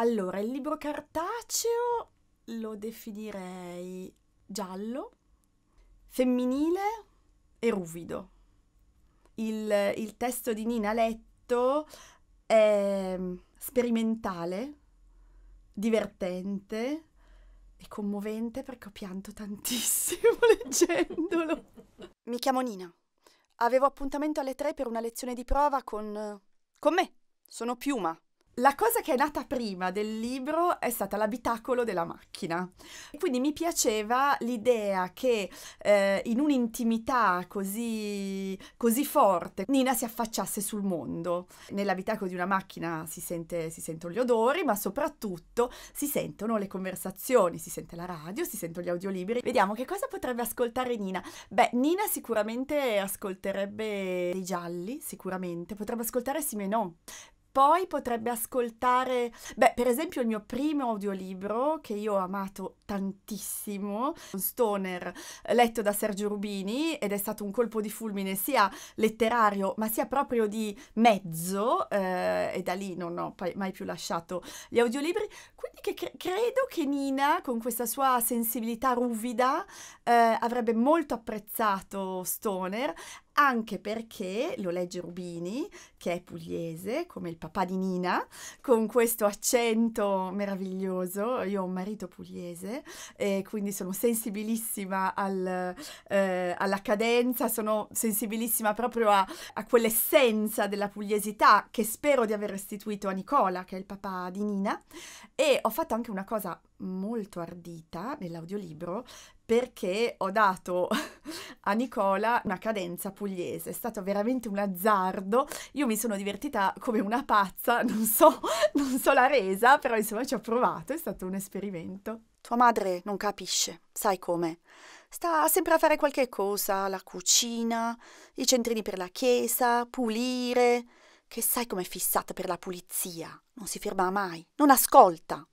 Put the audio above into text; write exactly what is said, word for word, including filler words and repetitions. Allora, il libro cartaceo lo definirei giallo, femminile e ruvido. Il, il testo di Nina Letto è sperimentale, divertente e commovente, perché ho pianto tantissimo leggendolo. Mi chiamo Nina. Avevo appuntamento alle tre per una lezione di prova con... con me. Sono Piuma. La cosa che è nata prima del libro è stata l'abitacolo della macchina. Quindi mi piaceva l'idea che eh, in un'intimità così, così forte Nina si affacciasse sul mondo. Nell'abitacolo di una macchina si, sente, si sentono gli odori, ma soprattutto si sentono le conversazioni, si sente la radio, si sentono gli audiolibri. Vediamo che cosa potrebbe ascoltare Nina. Beh, Nina sicuramente ascolterebbe dei gialli, sicuramente. Potrebbe ascoltare Simenon. Poi potrebbe ascoltare, beh, per esempio il mio primo audiolibro che io ho amato tantissimo, Stoner, letto da Sergio Rubini, ed è stato un colpo di fulmine sia letterario ma sia proprio di mezzo, eh, e da lì non ho mai più lasciato gli audiolibri. Quindi che cre credo che Nina, con questa sua sensibilità ruvida, eh, avrebbe molto apprezzato Stoner, anche perché lo legge Rubini, che è pugliese, come il papà di Nina, con questo accento meraviglioso. Io ho un marito pugliese, e quindi sono sensibilissima al, eh, alla cadenza, sono sensibilissima proprio a, a quell'essenza della pugliesità che spero di aver restituito a Nicola, che è il papà di Nina. E ho fatto anche una cosa molto ardita nell'audiolibro, perché ho dato a Nicola una cadenza pugliese. È stato veramente un azzardo, io mi sono divertita come una pazza, non so, non so la resa, però insomma ci ho provato, è stato un esperimento. Tua madre non capisce, sai come? Sta sempre a fare qualche cosa, la cucina, i centrini per la chiesa, pulire, che sai com'è fissata per la pulizia, non si ferma mai, non ascolta.